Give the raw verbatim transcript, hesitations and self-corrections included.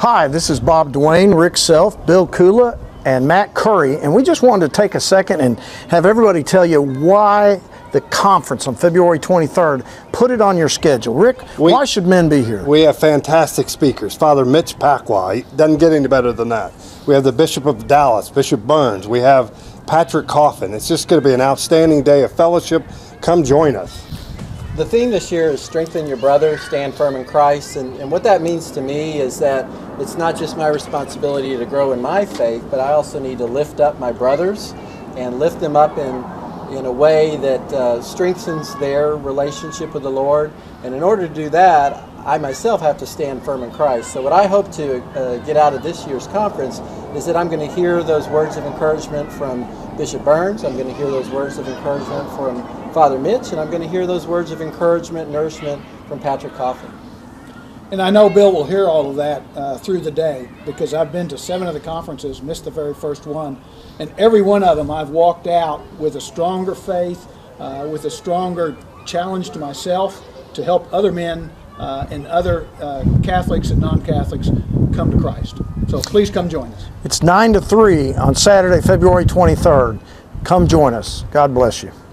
Hi, this is Bob Duane, Rick Self, Bill Kula, and Matt Curry, and we just wanted to take a second and have everybody tell you why the conference on February twenty-third, put it on your schedule. Rick, we, why should men be here? We have fantastic speakers. Father Mitch Pacwa, he doesn't get any better than that. We have the Bishop of Dallas, Bishop Burns. We have Patrick Coffin. It's just going to be an outstanding day of fellowship. Come join us. The theme this year is strengthen your brother, stand firm in Christ, and, and what that means to me is that it's not just my responsibility to grow in my faith, but I also need to lift up my brothers and lift them up in, in a way that uh, strengthens their relationship with the Lord. And in order to do that, I myself have to stand firm in Christ. So what I hope to uh, get out of this year's conference is that I'm going to hear those words of encouragement from Bishop Burns, I'm going to hear those words of encouragement from Father Mitch, and I'm going to hear those words of encouragement, nourishment from Patrick Coffin. And I know Bill will hear all of that uh, through the day, because I've been to seven of the conferences, missed the very first one, and every one of them I've walked out with a stronger faith, uh, with a stronger challenge to myself to help other men uh, and other uh, Catholics and non-Catholics come to Christ. So please come join us. It's nine to three on Saturday, February twenty-third. Come join us. God bless you.